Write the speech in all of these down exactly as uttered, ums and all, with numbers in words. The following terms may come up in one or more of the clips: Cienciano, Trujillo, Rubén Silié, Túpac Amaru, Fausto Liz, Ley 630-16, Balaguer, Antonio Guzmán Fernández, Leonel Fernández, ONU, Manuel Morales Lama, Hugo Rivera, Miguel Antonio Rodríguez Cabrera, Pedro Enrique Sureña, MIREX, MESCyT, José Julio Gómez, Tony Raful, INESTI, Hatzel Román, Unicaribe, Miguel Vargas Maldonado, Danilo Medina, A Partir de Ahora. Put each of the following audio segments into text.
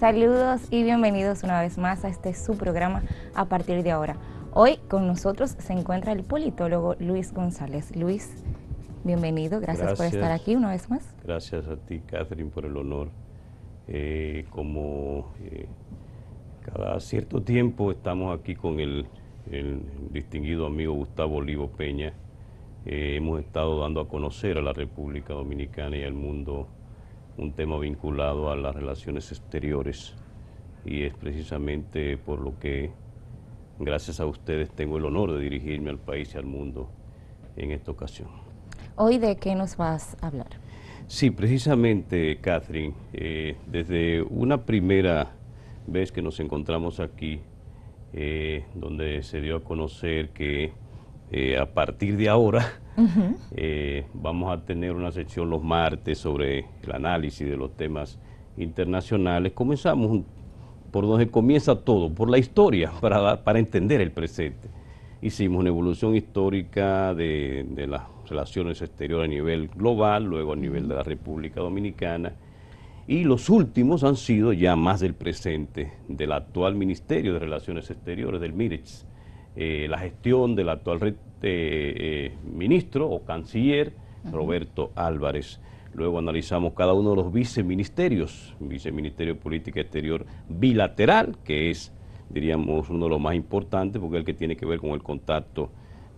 Saludos y bienvenidos una vez más a este su programa a partir de ahora. Hoy con nosotros se encuentra el politólogo Luis González. Luis, bienvenido, gracias, gracias. por estar aquí una vez más. Gracias a ti, Catherine, por el honor. Eh, como eh, cada cierto tiempo estamos aquí con el, el distinguido amigo Gustavo Olivo Peña. Eh, hemos estado dando a conocer a la República Dominicana y al mundo un tema vinculado a las relaciones exteriores, y es precisamente por lo que, gracias a ustedes, tengo el honor de dirigirme al país y al mundo en esta ocasión. ¿Hoy de qué nos vas a hablar? Sí, precisamente, Catherine, eh, desde una primera vez que nos encontramos aquí, eh, donde se dio a conocer que Eh, a partir de ahora uh-huh. eh, vamos a tener una sección los martes sobre el análisis de los temas internacionales. Comenzamos por donde comienza todo, por la historia, para, para entender el presente. Hicimos una evolución histórica de, de las relaciones exteriores a nivel global, luego a nivel de la República Dominicana, y los últimos han sido ya más del presente, del actual Ministerio de Relaciones Exteriores, del MIREX. Eh, la gestión del actual eh, eh, ministro o canciller, Ajá. Roberto Álvarez. Luego analizamos cada uno de los viceministerios, viceministerio de Política Exterior bilateral, que es, diríamos, uno de los más importantes, porque es el que tiene que ver con el contacto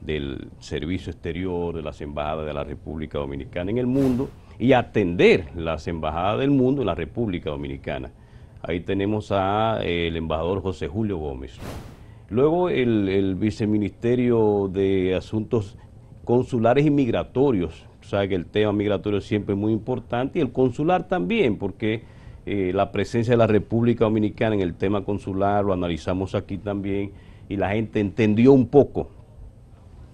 del servicio exterior, de las embajadas de la República Dominicana en el mundo, y atender las embajadas del mundo en la República Dominicana. Ahí tenemos al eh, el embajador José Julio Gómez. Luego el, el Viceministerio de Asuntos Consulares y Migratorios. O sea que el tema migratorio siempre es muy importante, y el consular también, porque eh, la presencia de la República Dominicana en el tema consular lo analizamos aquí también, y la gente entendió un poco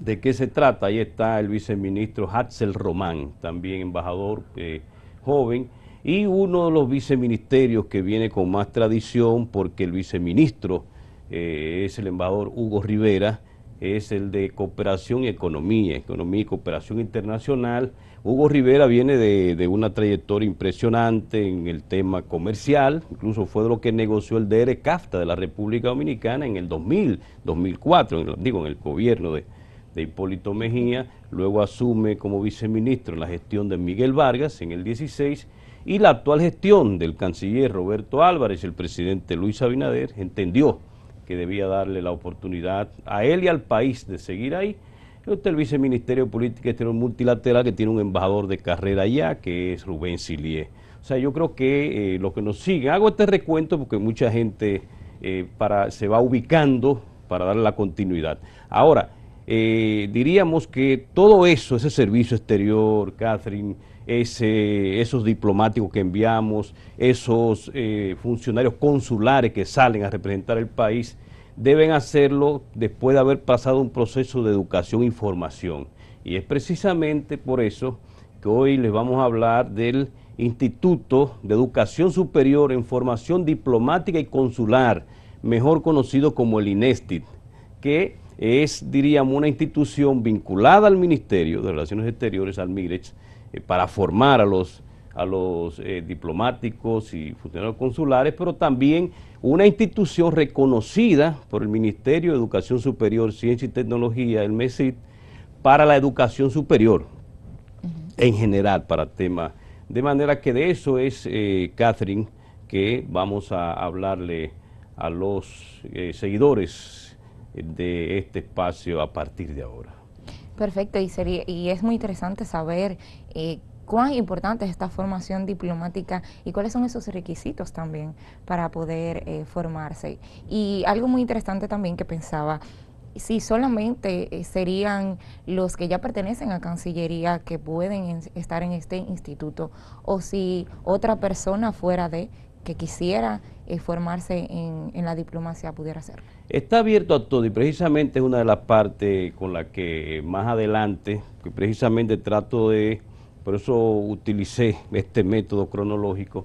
de qué se trata. Ahí está el Viceministro Hatzel Román, también embajador eh, joven, y uno de los viceministerios que viene con más tradición, porque el Viceministro Eh, es el embajador Hugo Rivera, es el de Cooperación y Economía, Economía y Cooperación Internacional. Hugo Rivera viene de, de una trayectoria impresionante en el tema comercial, incluso fue de lo que negoció el D R CAFTA de la República Dominicana en el dos mil, dos mil cuatro, en el, digo, en el gobierno de, de Hipólito Mejía. Luego asume como viceministro en la gestión de Miguel Vargas en el dieciséis, y la actual gestión del canciller Roberto Álvarez, el presidente Luis Abinader, entendió que debía darle la oportunidad a él y al país de seguir ahí. Este es el Viceministerio de Política Exterior Multilateral, que tiene un embajador de carrera ya, que es Rubén Silié. O sea, yo creo que eh, los que nos siguen, hago este recuento porque mucha gente eh, para, se va ubicando para darle la continuidad. Ahora, eh, diríamos que todo eso, ese servicio exterior, Catherine, Ese, esos diplomáticos que enviamos, esos eh, funcionarios consulares que salen a representar el país, deben hacerlo después de haber pasado un proceso de educación y formación. Y es precisamente por eso que hoy les vamos a hablar del Instituto de Educación Superior en Formación Diplomática y Consular, mejor conocido como el INESTI, que es, diríamos, una institución vinculada al Ministerio de Relaciones Exteriores, al MIREX, para formar a los, a los eh, diplomáticos y funcionarios consulares, pero también una institución reconocida por el Ministerio de Educación Superior, Ciencia y Tecnología, el MESCyT, para la educación superior, uh-huh. en general, para temas. De manera que de eso es, eh, Catherine, que vamos a hablarle a los eh, seguidores de este espacio a partir de ahora. Perfecto, y, sería, y es muy interesante saber eh, cuán importante es esta formación diplomática y cuáles son esos requisitos también para poder eh, formarse. Y algo muy interesante también que pensaba, si solamente eh, serían los que ya pertenecen a Cancillería que pueden en, estar en este instituto, o si otra persona fuera de que quisiera eh, formarse en, en la diplomacia pudiera hacerlo. Está abierto a todo, y precisamente es una de las partes con la que más adelante, que precisamente trato de, por eso utilicé este método cronológico,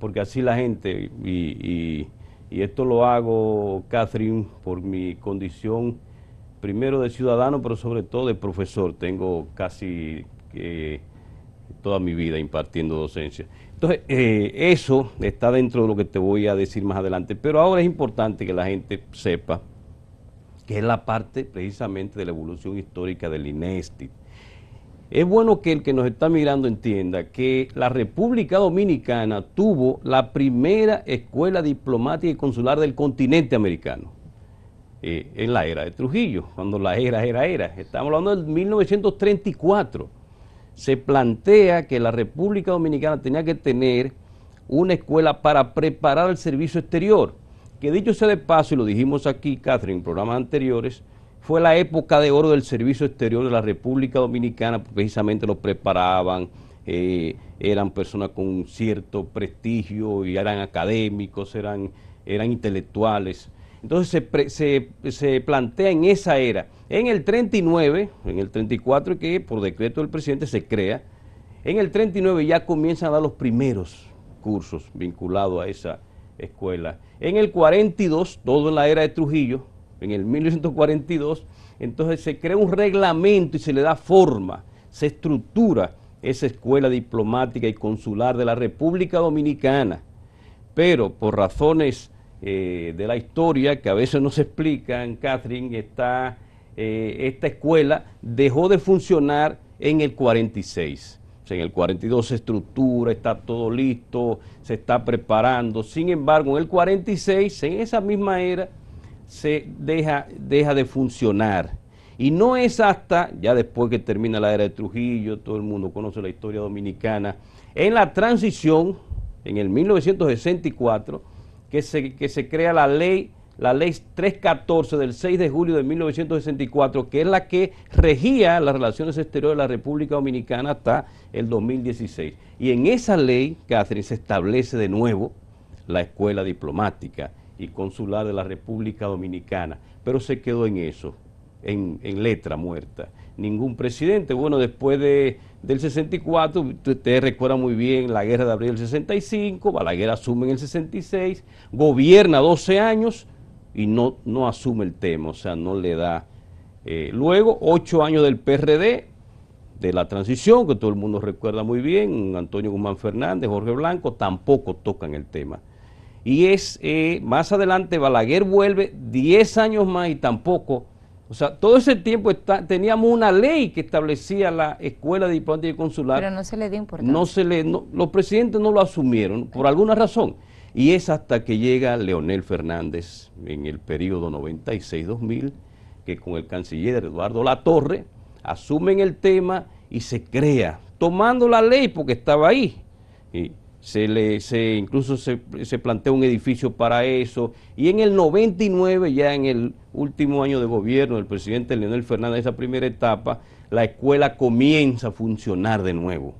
porque así la gente, y, y, y esto lo hago, Catherine, por mi condición primero de ciudadano, pero sobre todo de profesor. Tengo casi eh, toda mi vida impartiendo docencia. Entonces, eh, eso está dentro de lo que te voy a decir más adelante, pero ahora es importante que la gente sepa que es la parte precisamente de la evolución histórica del INESTI. Es bueno que el que nos está mirando entienda que la República Dominicana tuvo la primera escuela diplomática y consular del continente americano, eh, en la era de Trujillo, cuando la era era era. Estamos hablando del mil novecientos treinta y cuatro. Se plantea que la República Dominicana tenía que tener una escuela para preparar el servicio exterior, que dicho sea de paso, y lo dijimos aquí, Catherine, en programas anteriores, fue la época de oro del servicio exterior de la República Dominicana, porque precisamente lo preparaban, eh, eran personas con cierto prestigio, y eran académicos, eran, eran intelectuales. Entonces se, pre, se, se plantea en esa era, en el treinta y nueve, en el treinta y cuatro, que por decreto del presidente se crea, en el treinta y nueve ya comienzan a dar los primeros cursos vinculados a esa escuela. En el cuarenta y dos, todo en la era de Trujillo, en el mil novecientos cuarenta y dos, entonces se crea un reglamento y se le da forma, se estructura esa escuela diplomática y consular de la República Dominicana, pero por razones eh, de la historia que a veces no se explican, Catherine, está, eh, esta escuela dejó de funcionar en el cuarenta y seis. En el cuarenta y dos se estructura, está todo listo, se está preparando. Sin embargo, en el cuarenta y seis, en esa misma era, se deja, deja de funcionar. Y no es hasta, ya después que termina la era de Trujillo, todo el mundo conoce la historia dominicana, en la transición, en el mil novecientos sesenta y cuatro, que se, que se crea la ley, la ley trescientos catorce del seis de julio de mil novecientos sesenta y cuatro, que es la que regía las relaciones exteriores de la República Dominicana hasta el dos mil dieciséis. Y en esa ley, Catherine, se establece de nuevo la escuela diplomática y consular de la República Dominicana, pero se quedó en eso, en, en letra muerta. Ningún presidente, bueno, después de, del sesenta y cuatro, ustedes recuerdan muy bien la guerra de abril del sesenta y cinco, Balaguer asume en el sesenta y seis, gobierna doce años, y no, no asume el tema, o sea, no le da. Eh, luego, ocho años del P R D, de la transición, que todo el mundo recuerda muy bien, Antonio Guzmán Fernández, Jorge Blanco, tampoco tocan el tema. Y es, eh, más adelante, Balaguer vuelve diez años más y tampoco. O sea, todo ese tiempo está, teníamos una ley que establecía la escuela de diplomática y consular. Pero no se le dio importancia. No se le, no, los presidentes no lo asumieron, por alguna razón. Y es hasta que llega Leonel Fernández en el periodo noventa y seis dos mil, que con el canciller Eduardo Latorre asumen el tema y se crea, tomando la ley porque estaba ahí. Y se le, se, incluso se, se plantea un edificio para eso. Y en el noventa y nueve, ya en el último año de gobierno del presidente Leonel Fernández, esa primera etapa, la escuela comienza a funcionar de nuevo.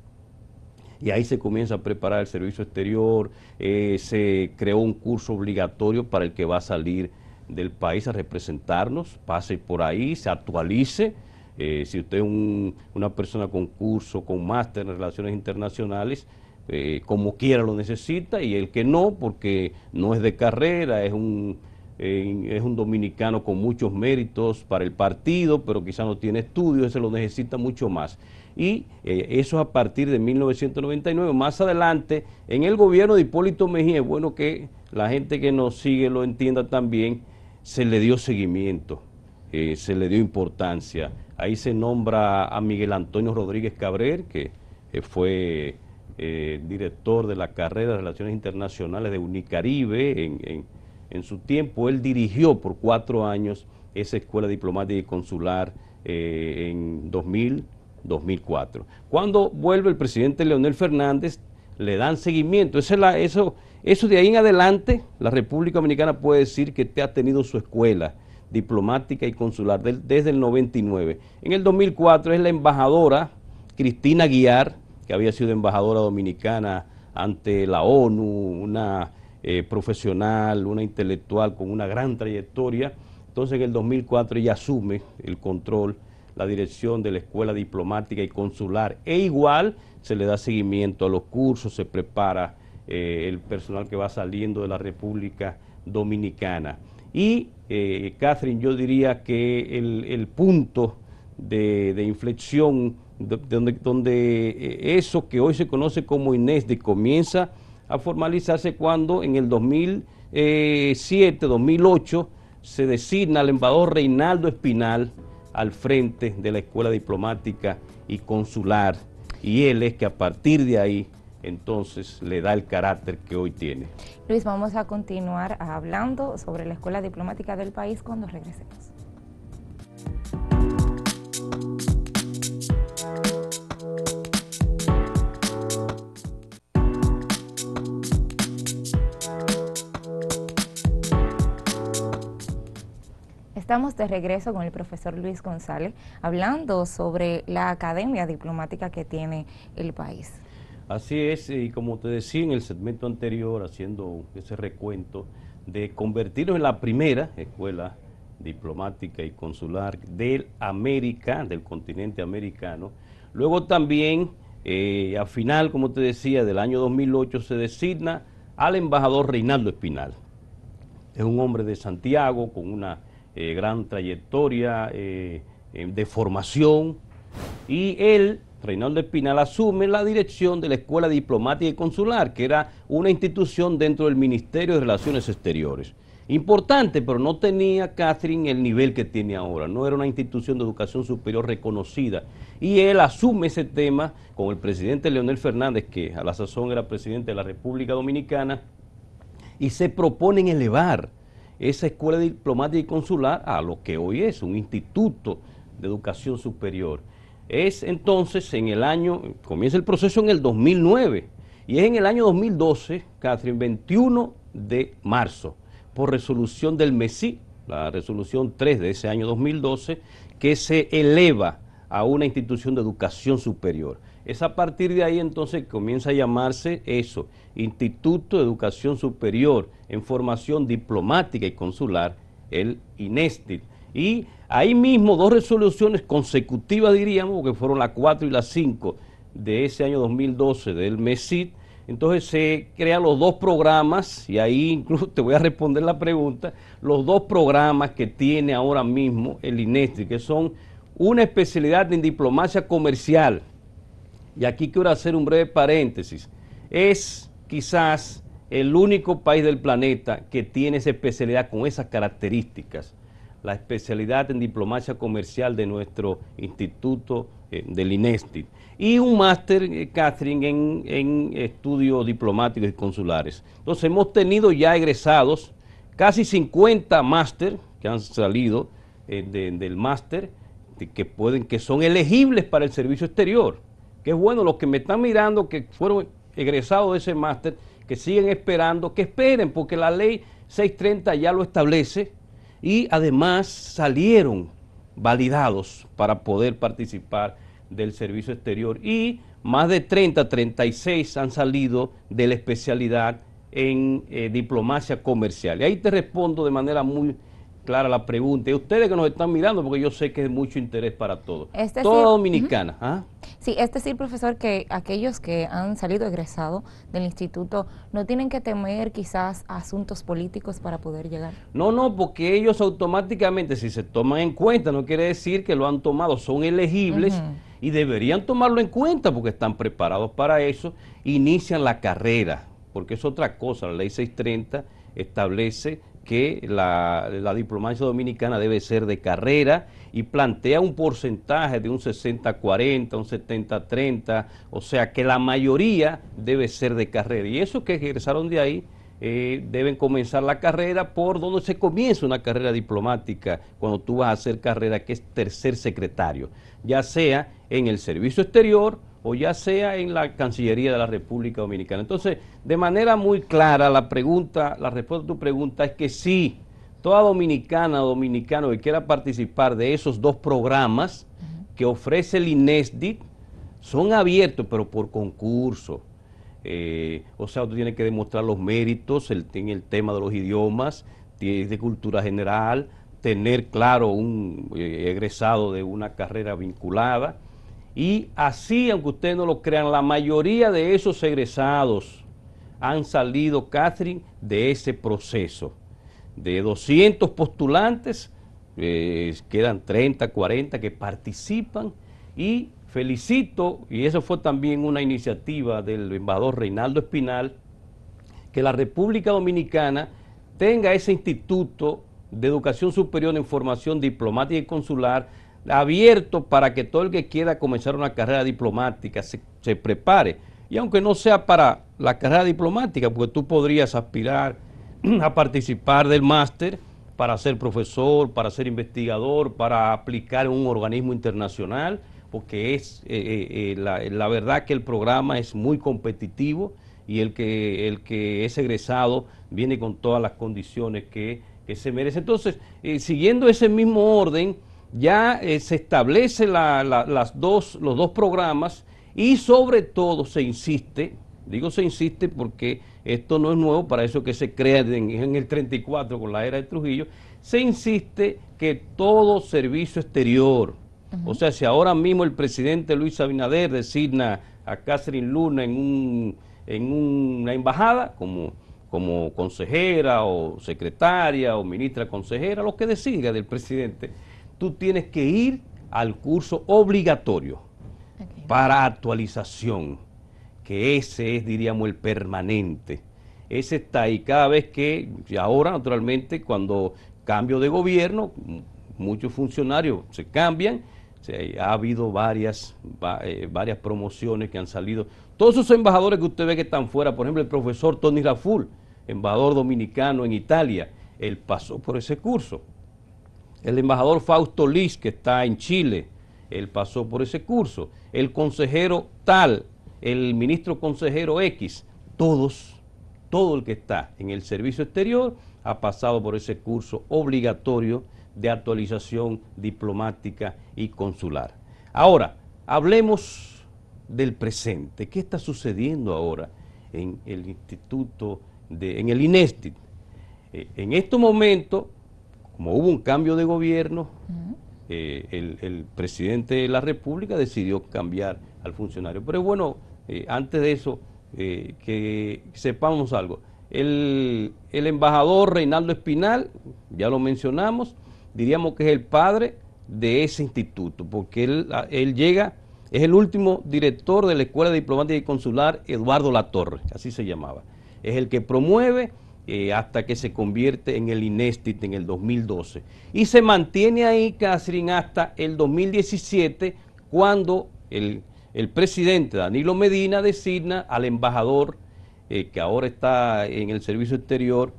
Y ahí se comienza a preparar el servicio exterior, eh, se creó un curso obligatorio para el que va a salir del país a representarnos, pase por ahí, se actualice. Eh, si usted es un, una persona con curso, con máster en relaciones internacionales, eh, como quiera lo necesita, y el que no, porque no es de carrera, es un, eh, es un dominicano con muchos méritos para el partido, pero quizá no tiene estudios, ese lo necesita mucho más. Y eh, eso a partir de mil novecientos noventa y nueve, más adelante, en el gobierno de Hipólito Mejía, es bueno que la gente que nos sigue lo entienda también, se le dio seguimiento, eh, se le dio importancia. Ahí se nombra a Miguel Antonio Rodríguez Cabrera, que eh, fue eh, director de la carrera de Relaciones Internacionales de Unicaribe en, en, en su tiempo. Él dirigió por cuatro años esa escuela diplomática y consular eh, en dos mil, dos mil cuatro. Cuando vuelve el presidente Leonel Fernández, le dan seguimiento. Eso, es la, eso, eso de ahí en adelante, la República Dominicana puede decir que te ha tenido su escuela diplomática y consular de, desde el noventa y nueve. En el dos mil cuatro es la embajadora Cristina Aguiar, que había sido embajadora dominicana ante la ONU, una eh, profesional, una intelectual con una gran trayectoria. Entonces en el dos mil cuatro ella asume el control, la dirección de la escuela diplomática y consular, e igual se le da seguimiento a los cursos, se prepara eh, el personal que va saliendo de la República Dominicana. Y, eh, Catherine, yo diría que el, el punto de, de inflexión donde, donde eso que hoy se conoce como INESDYC comienza a formalizarse cuando en el dos mil siete, dos mil ocho se designa al embajador Reinaldo Espinal al frente de la Escuela Diplomática y Consular, y él es que a partir de ahí entonces le da el carácter que hoy tiene. Luis, vamos a continuar hablando sobre la Escuela Diplomática del país cuando regresemos. Estamos de regreso con el profesor Luis González, hablando sobre la academia diplomática que tiene el país. Así es, y como te decía en el segmento anterior, haciendo ese recuento, de convertirnos en la primera escuela diplomática y consular del América, del continente americano. Luego también, eh, a final, como te decía, del año dos mil ocho se designa al embajador Reinaldo Espinal. Es un hombre de Santiago con una Eh, gran trayectoria eh, eh, de formación, y él, Reinaldo Espinal, asume la dirección de la Escuela Diplomática y Consular, que era una institución dentro del Ministerio de Relaciones Exteriores. Importante, pero no tenía, Catherine, el nivel que tiene ahora, no era una institución de educación superior reconocida, y él asume ese tema con el presidente Leonel Fernández, que a la sazón era presidente de la República Dominicana, y se proponen elevar esa Escuela Diplomática y Consular a lo que hoy es un instituto de educación superior. Es entonces en el año, comienza el proceso en el dos mil nueve, y es en el año dos mil doce, Catherine, veintiuno de marzo, por resolución del MESCyT, la resolución tres de ese año dos mil doce, que se eleva a una institución de educación superior. Es a partir de ahí entonces que comienza a llamarse eso, Instituto de Educación Superior en Formación Diplomática y Consular, el INESTI. Y ahí mismo dos resoluciones consecutivas, diríamos, porque fueron la cuatro y la cinco de ese año dos mil doce del MESCyT. Entonces se crean los dos programas, y ahí incluso te voy a responder la pregunta, los dos programas que tiene ahora mismo el INESTI, que son una especialidad en diplomacia comercial. Y aquí quiero hacer un breve paréntesis. Es quizás el único país del planeta que tiene esa especialidad con esas características. La especialidad en diplomacia comercial de nuestro instituto eh, del INESTI. Y un máster, eh, Catherine, en, en estudios diplomáticos y consulares. Entonces hemos tenido ya egresados casi cincuenta máster que han salido eh, de, del máster, de, que, pueden, que son elegibles para el servicio exterior. Que es bueno, los que me están mirando, que fueron egresados de ese máster, que siguen esperando, que esperen, porque la ley seiscientos treinta ya lo establece, y además salieron validados para poder participar del servicio exterior, y más de treinta, treinta y seis han salido de la especialidad en eh, diplomacia comercial. Y ahí te respondo de manera muy clara la pregunta, y ustedes que nos están mirando, porque yo sé que es de mucho interés para todos, este toda sí, dominicana. Uh-huh. ¿Ah? Sí, es decir, profesor, que aquellos que han salido egresados del instituto no tienen que temer quizás asuntos políticos para poder llegar. No, no, porque ellos automáticamente, si se toman en cuenta, no quiere decir que lo han tomado, son elegibles. Uh-huh. Y deberían tomarlo en cuenta porque están preparados para eso, inician la carrera, porque es otra cosa, la ley seiscientos treinta establece que la, la diplomacia dominicana debe ser de carrera y plantea un porcentaje de un sesenta cuarenta, un setenta treinta, o sea que la mayoría debe ser de carrera. Y esos que egresaron de ahí eh, deben comenzar la carrera por donde se comienza una carrera diplomática cuando tú vas a hacer carrera, que es tercer secretario, ya sea en el servicio exterior o ya sea en la Cancillería de la República Dominicana. Entonces, de manera muy clara, la pregunta, la respuesta a tu pregunta es que sí, toda dominicana o dominicano que quiera participar de esos dos programas que ofrece el INESDYC, son abiertos, pero por concurso. Eh, o sea, tú tienes que demostrar los méritos el, en el tema de los idiomas, de cultura general, tener claro un eh, egresado de una carrera vinculada. Y así, aunque ustedes no lo crean, la mayoría de esos egresados han salido, Catherine, de ese proceso. De doscientos postulantes, eh, quedan treinta, cuarenta que participan, y Felicito, y eso fue también una iniciativa del embajador Reinaldo Espinal, que la República Dominicana tenga ese Instituto de Educación Superior en Formación Diplomática y Consular abierto para que todo el que quiera comenzar una carrera diplomática se, se prepare. Y aunque no sea para la carrera diplomática, porque tú podrías aspirar a participar del máster para ser profesor, para ser investigador, para aplicar en un organismo internacional, porque es eh, eh, la, la verdad que el programa es muy competitivo y el que, el que es egresado viene con todas las condiciones que, que se merece. Entonces, eh, siguiendo ese mismo orden, ya eh, se establecen la, la, las dos, los dos programas y sobre todo se insiste, digo se insiste porque esto no es nuevo, para eso que se crea en, en el treinta y cuatro con la era de Trujillo, se insiste que todo servicio exterior, uh-huh. o sea, si ahora mismo el presidente Luis Abinader designa a Catherine Luna en, un, en una embajada como, como consejera o secretaria o ministra consejera, lo que decida del presidente, tú tienes que ir al curso obligatorio okay. para actualización, que ese es, diríamos, el permanente. Ese está ahí cada vez que, y ahora naturalmente cuando cambio de gobierno, muchos funcionarios se cambian, se, ha habido varias, va, eh, varias promociones que han salido. Todos esos embajadores que usted ve que están fuera, por ejemplo el profesor Tony Raful, embajador dominicano en Italia, él pasó por ese curso. El embajador Fausto Liz, que está en Chile, él pasó por ese curso. El consejero tal, el ministro consejero X, todos, todo el que está en el servicio exterior ha pasado por ese curso obligatorio de actualización diplomática y consular. Ahora, hablemos del presente. ¿Qué está sucediendo ahora en el Instituto, de, en el INESTI? Eh, en estos momentos, como hubo un cambio de gobierno, uh-huh. eh, el, el presidente de la República decidió cambiar al funcionario. Pero es bueno, eh, antes de eso, eh, que sepamos algo. El, el embajador Reinaldo Espinal, ya lo mencionamos, diríamos que es el padre de ese instituto, porque él, él llega, es el último director de la Escuela de Diplomática y Consular, Eduardo Latorre, así se llamaba. Es el que promueve Eh, hasta que se convierte en el INESTI en el dos mil doce. Y se mantiene ahí, Catherine, hasta el dos mil diecisiete, cuando el, el presidente Danilo Medina designa al embajador, eh, que ahora está en el servicio exterior,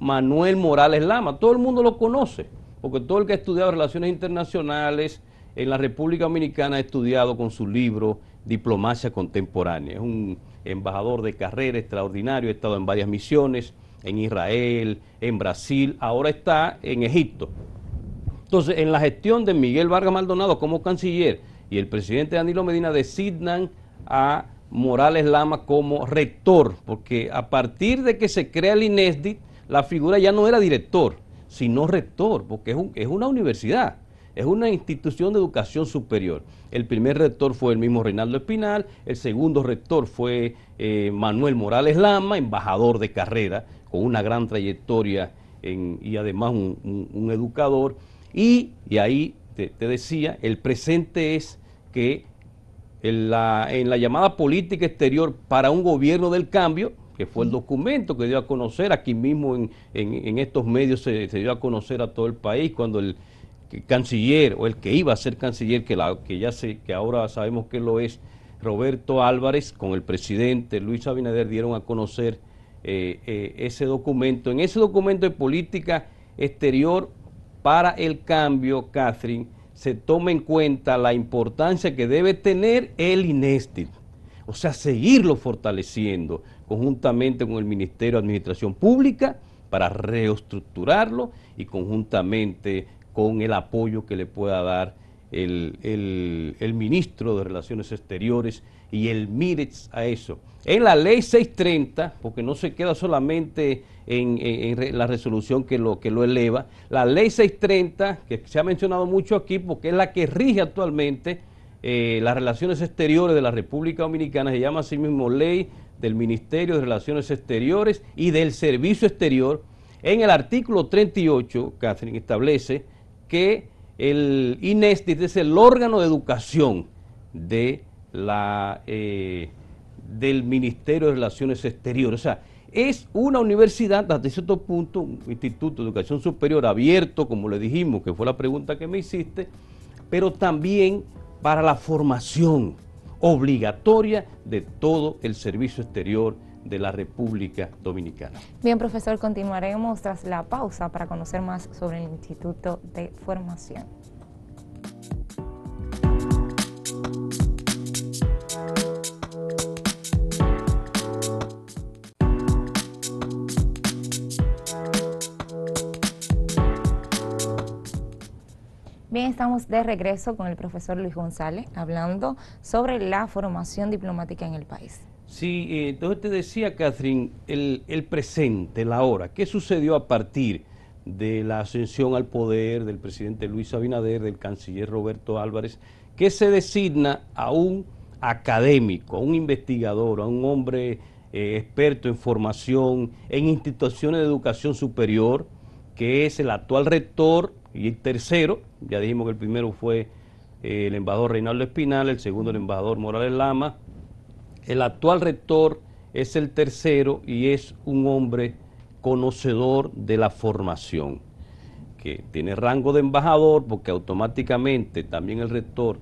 Manuel Morales Lama. Todo el mundo lo conoce, porque todo el que ha estudiado relaciones internacionales en la República Dominicana ha estudiado con su libro Diplomacia Contemporánea. Es un embajador de carrera extraordinario, ha estado en varias misiones, en Israel, en Brasil, ahora está en Egipto. Entonces, en la gestión de Miguel Vargas Maldonado como canciller y el presidente Danilo Medina designan a Morales Lama como rector, porque a partir de que se crea el INESDYC, la figura ya no era director, sino rector, porque es, un, es una universidad. Es una institución de educación superior. El primer rector fue el mismo Reinaldo Espinal, el segundo rector fue eh, Manuel Morales Lama, embajador de carrera, con una gran trayectoria en, y además un, un, un educador. Y, y ahí te, te decía, el presente es que en la, en la llamada política exterior para un gobierno del cambio, que fue el documento que dio a conocer, aquí mismo en, en, en estos medios se, se dio a conocer a todo el país, cuando el canciller, o el que iba a ser canciller, que, la, que ya sé, que ahora sabemos que lo es, Roberto Álvarez, con el presidente Luis Abinader, dieron a conocer eh, eh, ese documento. En ese documento de política exterior para el cambio, Catherine, se toma en cuenta la importancia que debe tener el INESTI, o sea, seguirlo fortaleciendo conjuntamente con el Ministerio de Administración Pública para reestructurarlo y conjuntamente con el apoyo que le pueda dar el, el, el ministro de Relaciones Exteriores y el MIREX a eso. En la ley seiscientos treinta, porque no se queda solamente en, en, en la resolución que lo, que lo eleva, la ley seiscientos treinta, que se ha mencionado mucho aquí, porque es la que rige actualmente eh, las Relaciones Exteriores de la República Dominicana, se llama así mismo Ley del Ministerio de Relaciones Exteriores y del Servicio Exterior. En el artículo treinta y ocho, Catherine, establece que el INESDYC es el órgano de educación de la, eh, del Ministerio de Relaciones Exteriores. O sea, es una universidad, hasta cierto punto, un instituto de educación superior abierto, como le dijimos, que fue la pregunta que me hiciste, pero también para la formación obligatoria de todo el servicio exterior de la República Dominicana. Bien, profesor, continuaremos tras la pausa para conocer más sobre el Instituto de Formación. Bien, estamos de regreso con el profesor Luis González hablando sobre la formación diplomática en el país. Sí, entonces te decía, Catherine, el, el presente, la hora. ¿Qué sucedió a partir de la ascensión al poder del presidente Luis Abinader, del canciller Roberto Álvarez, que se designa a un académico, a un investigador, a un hombre eh, experto en formación, en instituciones de educación superior, que es el actual rector y el tercero? Ya dijimos que el primero fue eh, el embajador Reinaldo Espinal, el segundo el embajador Morales Lama. El actual rector es el tercero y es un hombre conocedor de la formación, que tiene rango de embajador porque automáticamente también el rector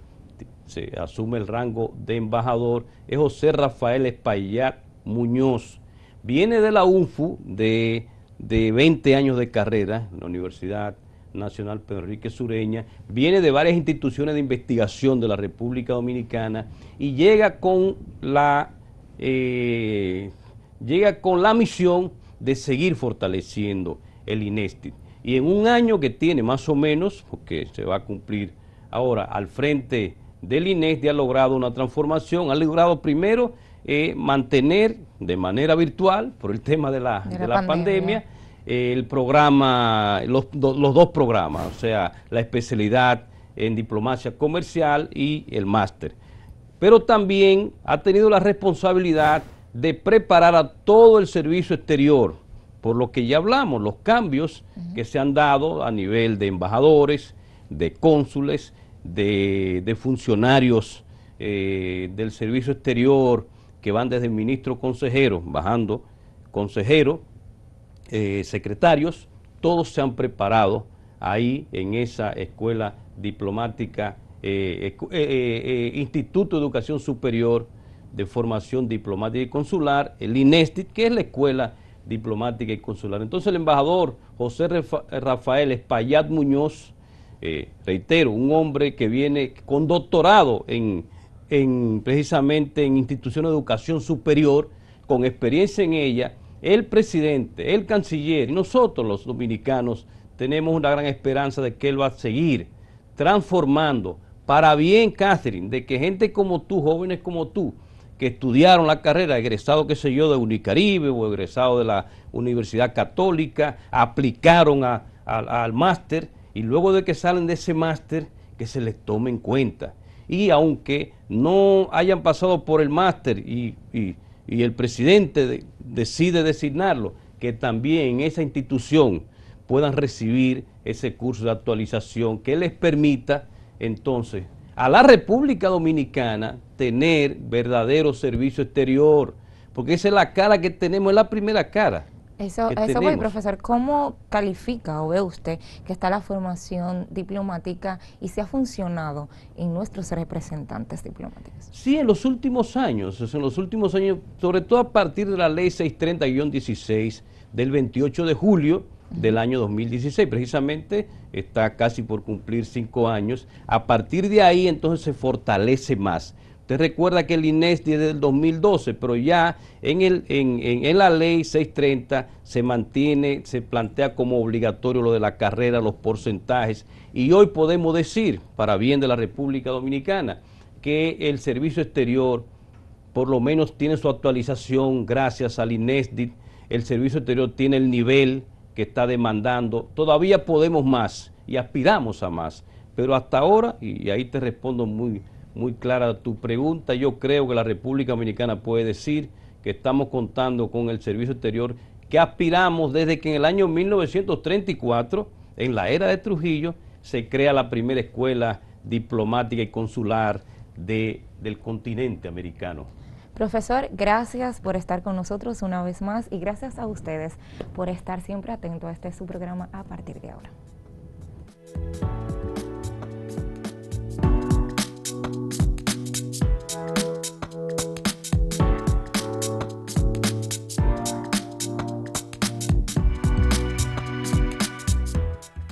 se asume el rango de embajador. Es José Rafael Espaillat Muñoz. Viene de la U N F U de, de veinte años de carrera en la Universidad Nacional Pedro Enrique Sureña, viene de varias instituciones de investigación de la República Dominicana y llega con la, eh, llega con la misión de seguir fortaleciendo el INESTI. Y en un año que tiene más o menos, porque se va a cumplir ahora al frente del INESTI, ha logrado una transformación, ha logrado primero eh, mantener de manera virtual, por el tema de la, de la, de la pandemia, pandemia el programa, los, los dos programas, o sea, la especialidad en diplomacia comercial y el máster. Pero también ha tenido la responsabilidad de preparar a todo el servicio exterior, por lo que ya hablamos, los cambios uh-huh. que se han dado a nivel de embajadores, de cónsules, de, de funcionarios eh, del servicio exterior, que van desde ministro, consejero, bajando, consejero, Eh, secretarios, todos se han preparado ahí en esa escuela diplomática, eh, eh, eh, eh, Instituto de Educación Superior de Formación Diplomática y Consular, el INESTI, que es la escuela diplomática y consular. Entonces el embajador José Rafael Espaillat Muñoz, eh, reitero, un hombre que viene con doctorado en, en precisamente en instituciones de educación superior, con experiencia en ella. El presidente, el canciller y nosotros los dominicanos tenemos una gran esperanza de que él va a seguir transformando para bien, Catherine, de que gente como tú, jóvenes como tú, que estudiaron la carrera, egresado, qué sé yo, de Unicaribe o egresado de la Universidad Católica, aplicaron a, a, al máster y luego de que salen de ese máster, que se les tome en cuenta. Y aunque no hayan pasado por el máster y... y y el presidente de, decide designarlo, que también en esa institución puedan recibir ese curso de actualización que les permita entonces a la República Dominicana tener verdadero servicio exterior, porque esa es la cara que tenemos, es la primera cara. Eso, eso voy, profesor. ¿Cómo califica o ve usted que está la formación diplomática y si ha funcionado en nuestros representantes diplomáticos? Sí, en los últimos años, en los últimos años, sobre todo a partir de la Ley seiscientos treinta guión dieciséis del veintiocho de julio uh-huh. del año dos mil dieciséis, precisamente está casi por cumplir cinco años, a partir de ahí entonces se fortalece más. Usted recuerda que el INESTI es del dos mil doce, pero ya en, el, en, en, en la ley seiscientos treinta se mantiene, se plantea como obligatorio lo de la carrera, los porcentajes. Y hoy podemos decir, para bien de la República Dominicana, que el servicio exterior por lo menos tiene su actualización gracias al INESTI. El servicio exterior tiene el nivel que está demandando. Todavía podemos más y aspiramos a más. Pero hasta ahora, y ahí te respondo muy Muy clara tu pregunta, yo creo que la República Dominicana puede decir que estamos contando con el servicio exterior que aspiramos desde que en el año mil novecientos treinta y cuatro, en la era de Trujillo, se crea la primera escuela diplomática y consular de, del continente americano. Profesor, gracias por estar con nosotros una vez más y gracias a ustedes por estar siempre atento a este su programa a partir de ahora.